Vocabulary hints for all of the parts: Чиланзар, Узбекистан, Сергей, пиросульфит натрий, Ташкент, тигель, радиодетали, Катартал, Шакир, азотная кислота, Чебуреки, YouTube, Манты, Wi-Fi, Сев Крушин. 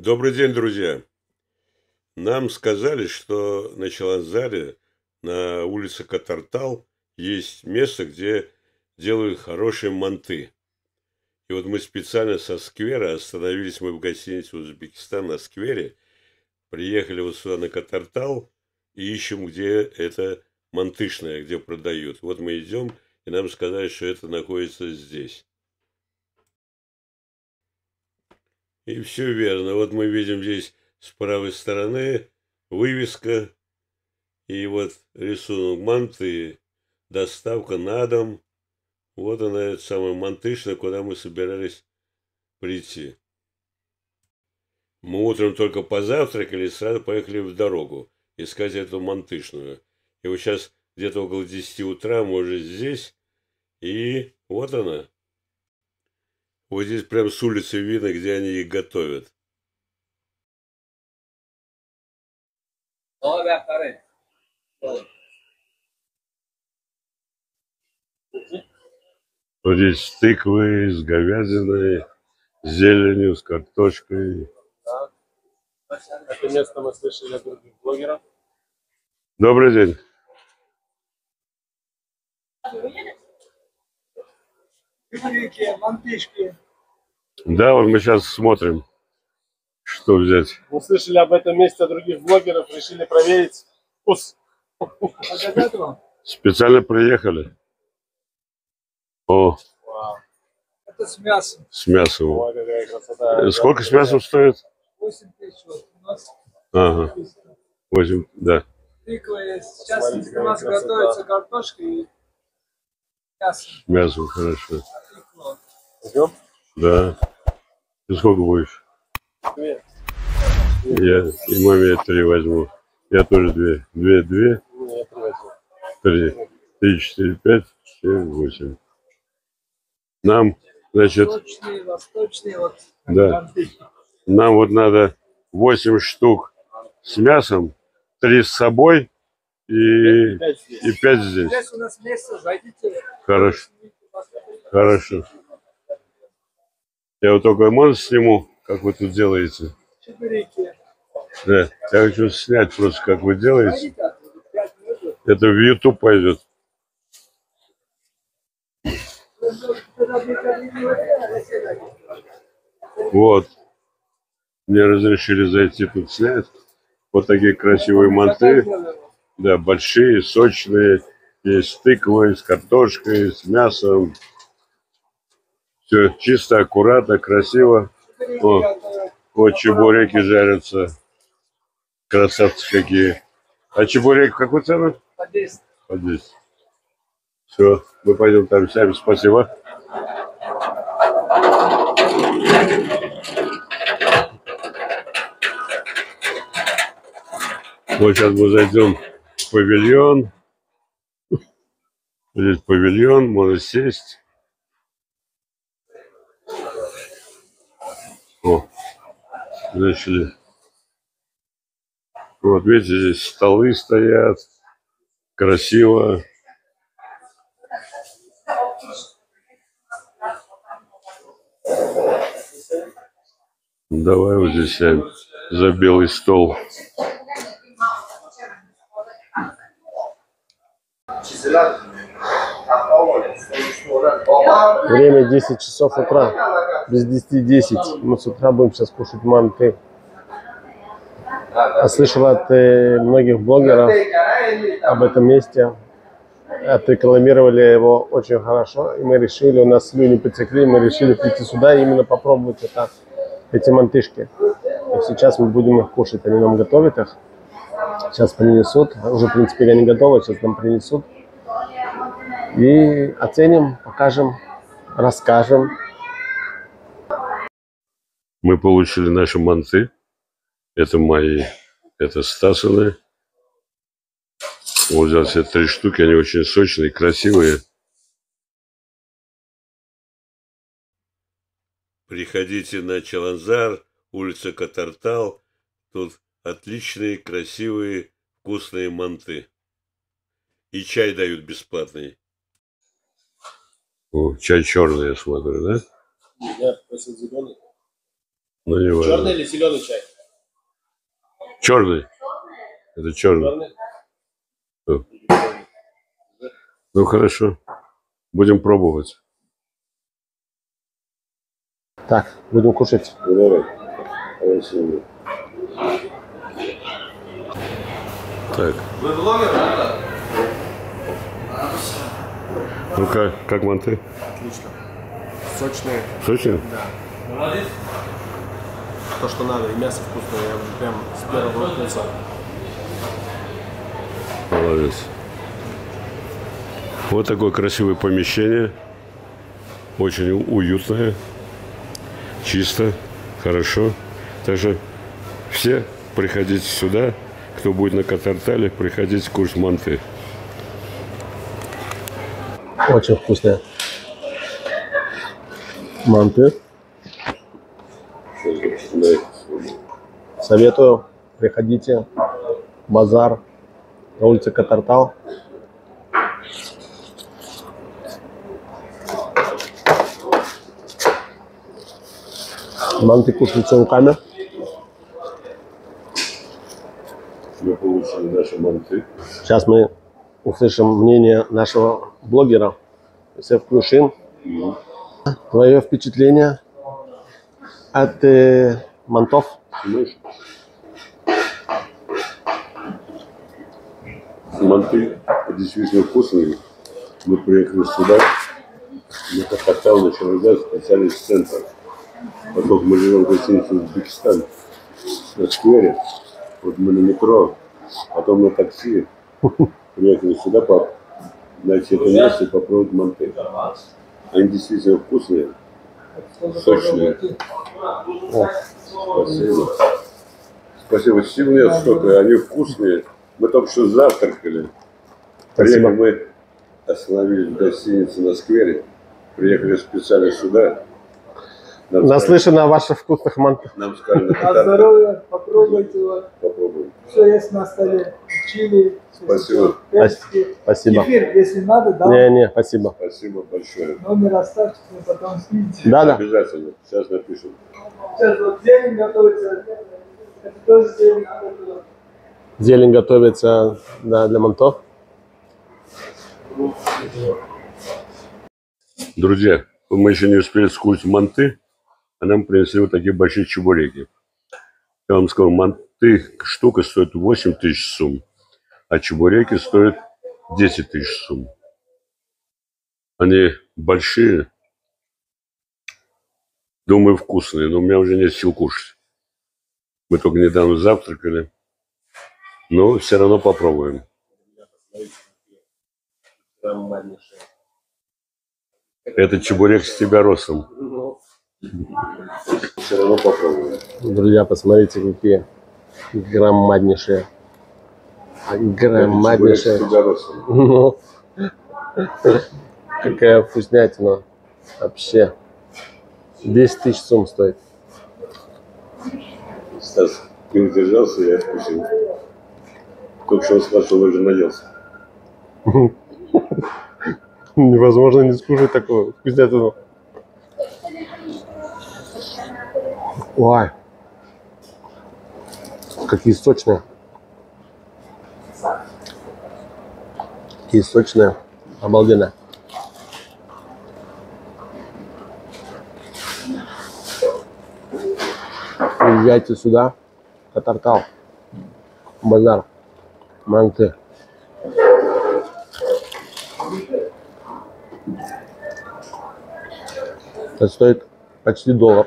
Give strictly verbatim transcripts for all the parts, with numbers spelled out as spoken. Добрый день, друзья! Нам сказали, что на Чиланзаре, на улице Катартал, есть место, где делают хорошие манты. И вот мы специально со сквера, остановились мы в гостинице «Узбекистан» на сквере, приехали вот сюда на Катартал и ищем, где это мантышное, где продают. Вот мы идем, и нам сказали, что это находится здесь. И все верно. Вот мы видим здесь с правой стороны вывеска. И вот рисунок манты, доставка на дом. Вот она, эта самая мантышная, куда мы собирались прийти. Мы утром только позавтракали и сразу поехали в дорогу искать эту мантышную. И вот сейчас где-то около десяти утра, может, здесь. И вот она. Вот здесь прям с улицы видно, где они их готовят. Вот здесь с тыквой, с говядиной, с зеленью, с картошкой. Да. Наконец-то мы слышали от других блогеров. Добрый день. Мантышки. Да, вот мы сейчас смотрим, что взять. Мы слышали об этом месте от других блогеров, решили проверить вкус. Специально приехали. О. Вау. Это с мясом. С мясом. О, какая красота. Сколько с мясом стоит? восемь тысяч. Ага. восемь, да. Тыква есть. Сейчас у нас красота. Готовится картошка и мясо. Мясо, хорошо. Идем? Да. Ты сколько будешь? Две. Я и маме три возьму. Я тоже две. Две, две. Нет, три. Три. Три, четыре, пять, семь, восемь. Нам, значит... Восточные, восточные, вот. Да. Нам вот надо восемь штук с мясом, три с собой и пять здесь. И пять здесь. Здесь у нас место, зайдите. Хорошо. Хорошо. Я вот только можно сниму, как вы тут делаете? Чебуреки. Да, я хочу снять просто, как вы делаете. Это в YouTube пойдет. Вот. Мне разрешили зайти тут снять. Вот такие красивые манты. Да, большие, сочные. Есть с тыквой, с картошкой, с мясом. Все чисто, аккуратно, красиво. О, вот чебуреки жарятся. Красавцы какие. А чебуреки в какую цену? По десять. По десять. Все, мы пойдем там сами. Спасибо. Вот сейчас мы зайдем в павильон. Здесь павильон, можно сесть. О, зашли. Вот видите, здесь столы стоят. Красиво. Давай вот здесь сядем за белый стол. Время десять часов утра. Без десяти десять. Мы с утра будем сейчас кушать манты. Я слышал от многих блогеров об этом месте. Отрекламировали его очень хорошо. И мы решили, у нас слюни потекли, мы решили прийти сюда и именно попробовать это. Эти мантышки. И сейчас мы будем их кушать. Они нам готовят их. Сейчас принесут. Уже, в принципе, они готовы. Сейчас нам принесут. И оценим, покажем, расскажем. Мы получили наши манты. Это мои. Это Стасаны. Вот взял себе три штуки. Они очень сочные, красивые. Приходите на Чиланзар, улица Катартал. Тут отличные, красивые, вкусные манты. И чай дают бесплатный. О, чай черный, я смотрю, да? Да, просто зеленый. Наливаю. Черный или зеленый чай? Черный. Это черный. черный? Ну хорошо. Будем пробовать. Так, будем кушать. Давай. Спасибо. Так. Вы блогер, да? Ну как, как манты? Отлично. Сочные. Сочные? Да. Молодец. То, что надо, и мясо вкусное, я уже прям с первого лица. Молодец. Вот такое красивое помещение. Очень уютное. Чисто. Хорошо. Также все приходите сюда. Кто будет на Катартале, приходите в курс манты. Очень вкусная. Манты. Советую, приходите. Базар на улице Катартал. Манты кушаются руками. Мы получили наши манты. Сейчас мы услышим мнение нашего блогера Сев Крушин. Mm. Твое впечатление от э, мантов? Mm. Манты действительно вкусные. Мы приехали сюда, на Катартал, на Чиланзар, специальный центр. Потом мы живем в гостинице Узбекистан, на сквере. Вот мы на метро, потом на такси, приехали сюда, по, найти это мясо и попробовать манты. Они действительно вкусные, сочные. О, спасибо. Спасибо, сильные штуки, они вкусные. Мы только что завтракали. Приехали, мы остановились в гостинице на сквере, приехали специально сюда. Нам наслышано о ваших вкусных мантах. Нам сказали, а здоровья, попробуйте его. Попробуем. Все есть на столе. Чили, спасибо. Персики. Спасибо. Кефир, если надо, да? Не, не, спасибо. Спасибо большое. Номер оставьте, мы потом скиньте. Да, да. Обязательно. Сейчас напишем. Сейчас вот зелень готовится. Это тоже зелень. Зелень готовится, да, для мантов. Друзья, мы еще не успели скушать манты. А нам принесли вот такие большие чебуреки. Я вам сказал, манты штука стоит восемь тысяч сум, а чебуреки стоят десять тысяч сум. Они большие, думаю, вкусные, но у меня уже нет сил кушать. Мы только недавно завтракали, но все равно попробуем. Это чебурек с тебя ростом. Все равно попробуем. Друзья, посмотрите, какие громаднейшие. Громаднейшие. Ну, какая вкуснятина. Вообще. десять тысяч сум стоит. Стас, ты удержался, я вкусил. Только что он спрашивал, уже наелся. Невозможно не скушать такого вкуснятину. Ой, какие сочные. Какие сочные. Обалденно. Приезжайте сюда. Катартал. Базар. Манты. Это стоит почти доллар.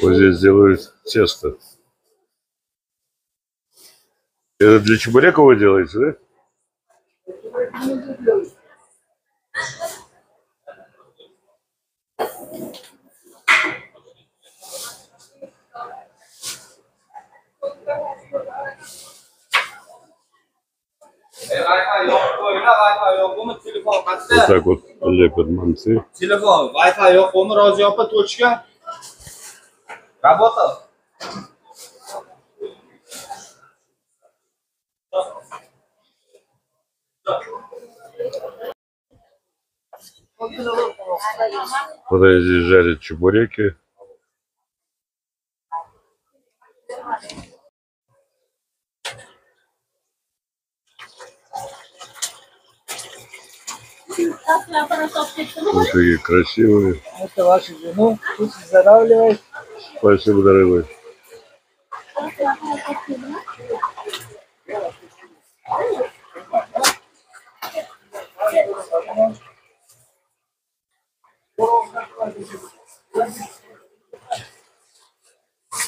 Вот здесь делают тесто. Это для чебуреков вы делаете, да? Вот так вот лепят манты. Телефон, Wi-Fi, он разъёпа точка. Работал? Куда здесь жарят чебуреки. Вот такие красивые. Это ваше вино. Пусть выздоравливает. Спасибо, дорогой.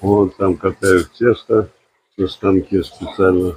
Вот там катают тесто на станке специально.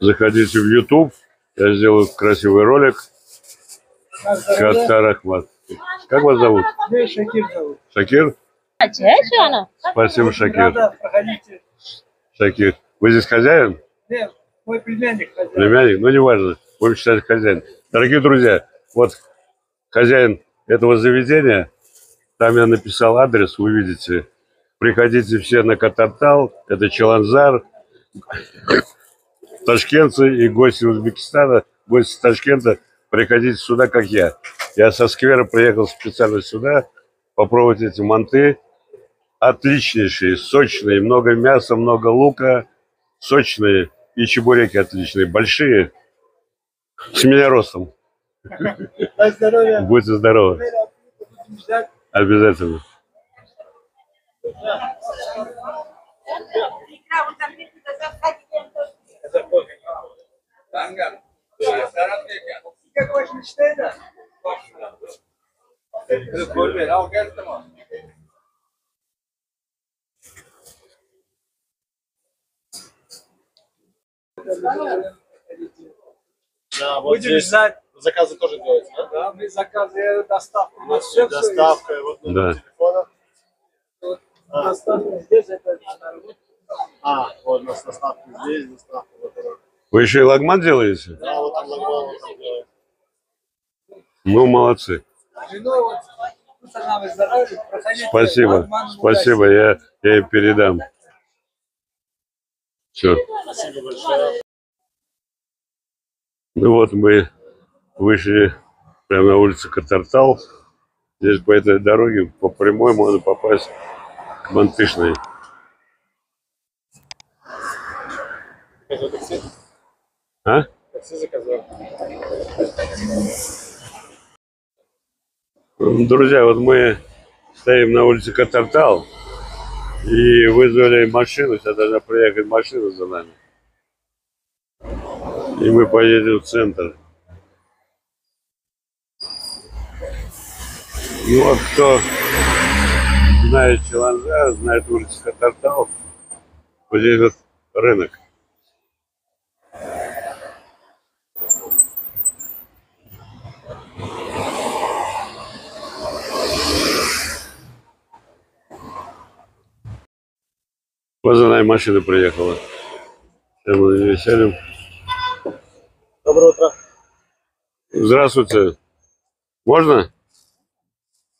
Заходите в YouTube, я сделаю красивый ролик. Катарахмат. Как вас зовут? Шакир зовут. Шакир? Спасибо, Шакир. Шакир. Вы здесь хозяин? Нет, мой племянник хозяин. Племянник? Ну, неважно. Будем считать хозяин. Дорогие друзья, вот хозяин этого заведения. Там я написал адрес, вы видите. Приходите все на Катартал. Это Чиланзар. Ташкентцы и гости Узбекистана, гости Ташкента, приходите сюда, как я. Я со сквера приехал специально сюда, попробовать эти манты. Отличнейшие, сочные, много мяса, много лука, сочные и чебуреки отличные, большие, с меня ростом. Будьте здоровы. Обязательно. Да, вот будем знать. Заказы тоже делаются, да? Да, мы заказы, доставку. Вот все, доставка, все вот номер да. телефона. Вот, а. Доставка здесь, это... А, вот у нас доставка здесь, доставка вот это. Вы еще и лагман делаете? Да, вот там лагман вот там делаем. Ну, молодцы. Спасибо, спасибо, я, я ей передам. Все. Спасибо большое. Ну вот мы вышли прямо на улицу Катартал. Здесь по этой дороге, по прямой, можно попасть к Мантышной. А? Такси заказал. Друзья, вот мы стоим на улице Катартал и вызвали машину. Сейчас должна приехать машина за нами. И мы поедем в центр. Ну вот кто знает Чиланзар, знает улицу Катартал, вот здесь вот рынок. Вот за нами машина приехала. Сейчас мы на нее сядем. Доброе утро. Здравствуйте. Можно?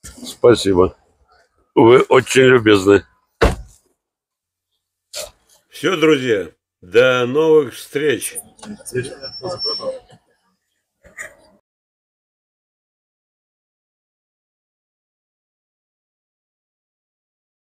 Спасибо. Вы очень любезны. Все, друзья. До новых встреч.